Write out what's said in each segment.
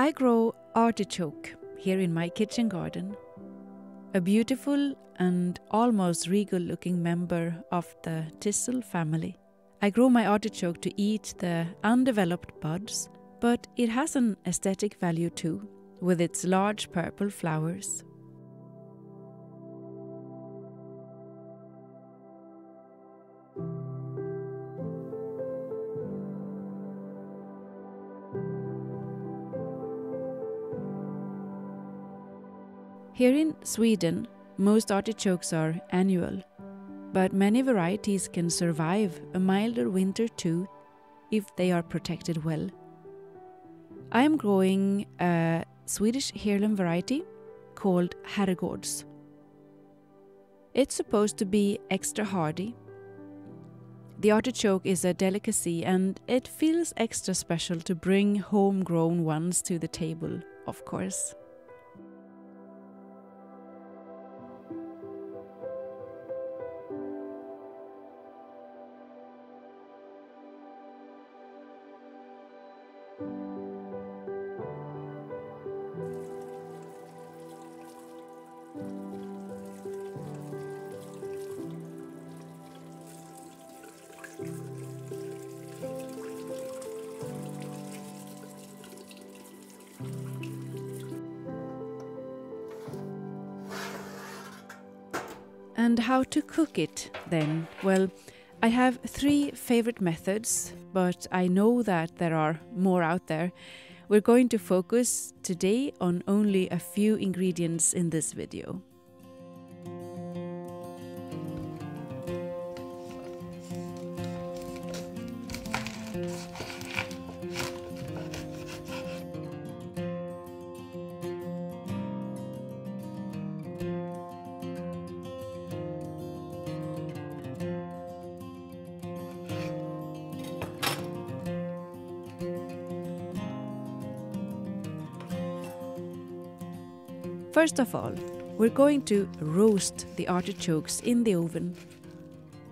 I grow artichoke here in my kitchen garden, a beautiful and almost regal-looking member of the thistle family. I grow my artichoke to eat the undeveloped buds, but it has an aesthetic value too, with its large purple flowers. Here in Sweden, most artichokes are annual, but many varieties can survive a milder winter too, if they are protected well. I am growing a Swedish heirloom variety called Herregods. It's supposed to be extra hardy. The artichoke is a delicacy and it feels extra special to bring homegrown ones to the table, of course. And how to cook it then? Well, I have three favorite methods, but I know that there are more out there. We're going to focus today on only a few ingredients in this video. First of all, we're going to roast the artichokes in the oven.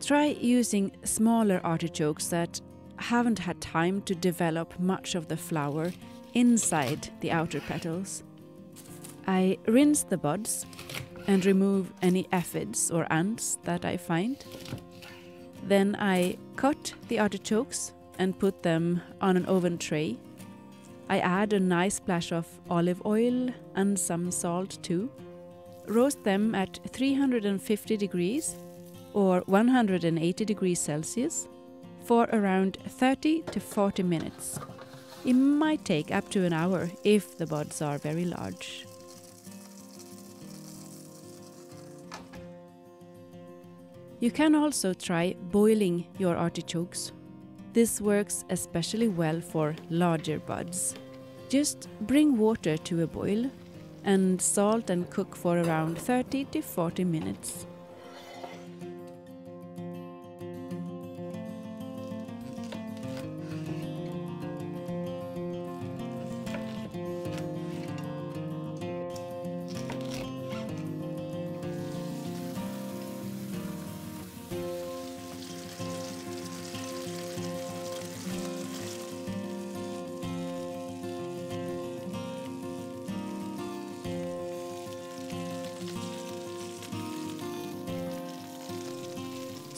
Try using smaller artichokes that haven't had time to develop much of the flower inside the outer petals. I rinse the buds and remove any aphids or ants that I find. Then I cut the artichokes and put them on an oven tray. I add a nice splash of olive oil and some salt too. Roast them at 350 degrees or 180 degrees Celsius for around 30 to 40 minutes. It might take up to an hour if the buds are very large. You can also try boiling your artichokes. This works especially well for larger buds. Just bring water to a boil and salt and cook for around 30 to 40 minutes.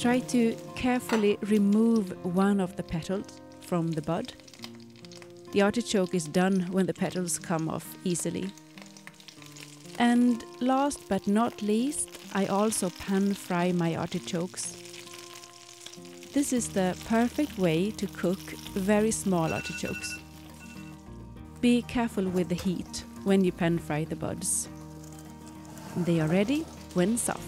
Try to carefully remove one of the petals from the bud. The artichoke is done when the petals come off easily. And last but not least, I also pan fry my artichokes. This is the perfect way to cook very small artichokes. Be careful with the heat when you pan fry the buds. They are ready when soft.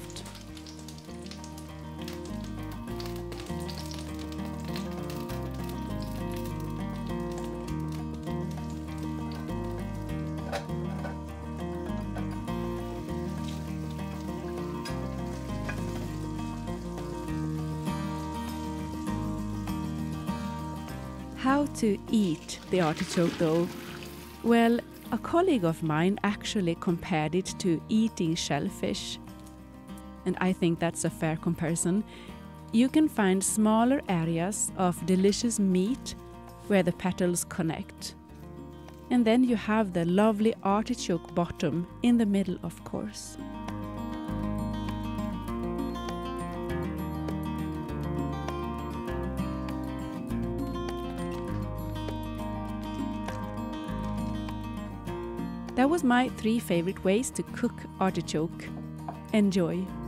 How to eat the artichoke though? Well, a colleague of mine actually compared it to eating shellfish. And I think that's a fair comparison. You can find smaller areas of delicious meat where the petals connect. And then you have the lovely artichoke bottom in the middle, of course. That was my 3 favorite ways to cook artichoke. Enjoy!